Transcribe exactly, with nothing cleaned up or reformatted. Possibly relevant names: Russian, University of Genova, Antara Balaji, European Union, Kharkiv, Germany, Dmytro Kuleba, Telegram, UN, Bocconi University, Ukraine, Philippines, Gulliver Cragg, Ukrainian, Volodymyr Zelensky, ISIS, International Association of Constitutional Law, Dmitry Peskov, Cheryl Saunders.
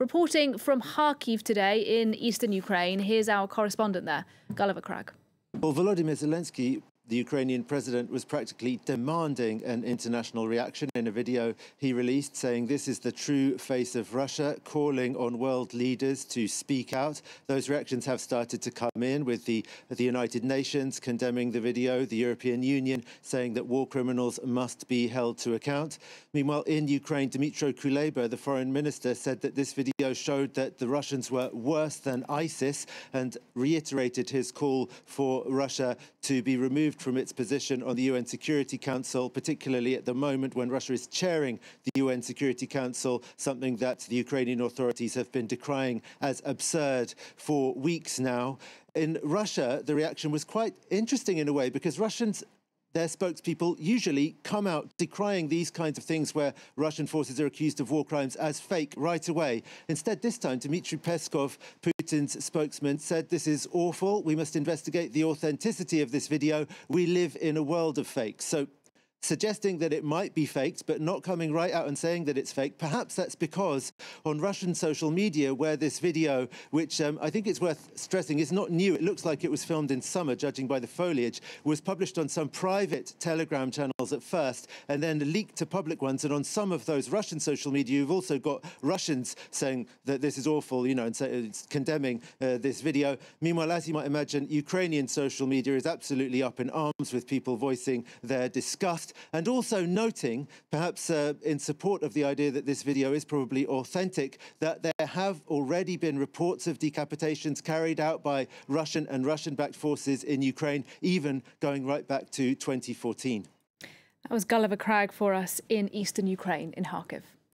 Reporting from Kharkiv today in eastern Ukraine, here's our correspondent there, Gulliver Cragg. Well, Volodymyr Zelensky, the Ukrainian president, was practically demanding an international reaction in a video he released, saying this is the true face of Russia, calling on world leaders to speak out. Those reactions have started to come in, with the, the United Nations condemning the video, the European Union saying that war criminals must be held to account. Meanwhile, in Ukraine, Dmytro Kuleba, the foreign minister, said that this video showed that the Russians were worse than ISIS and reiterated his call for Russia to be removed from its position on the U N Security Council, particularly at the moment when Russia is chairing the U N Security Council, something that the Ukrainian authorities have been decrying as absurd for weeks now. In Russia, the reaction was quite interesting in a way, because Russians, their spokespeople, usually come out decrying these kinds of things where Russian forces are accused of war crimes as fake right away. Instead, this time, Dmitry Peskov, Putin's spokesman, said this is awful. We must investigate the authenticity of this video. We live in a world of fakes. So suggesting that it might be faked, but not coming right out and saying that it's fake. Perhaps that's because on Russian social media, where this video, which um, I think it's worth stressing, is not new. It looks like it was filmed in summer, judging by the foliage, was published on some private Telegram channels at first, and then leaked to public ones. And on some of those Russian social media, you've also got Russians saying that this is awful, you know, and say, it's condemning uh, this video. Meanwhile, as you might imagine, Ukrainian social media is absolutely up in arms, with people voicing their disgust. And also noting, perhaps uh, in support of the idea that this video is probably authentic, that there have already been reports of decapitations carried out by Russian and Russian-backed forces in Ukraine, even going right back to twenty fourteen. That was Gulliver Cragg for us in eastern Ukraine, in Kharkiv.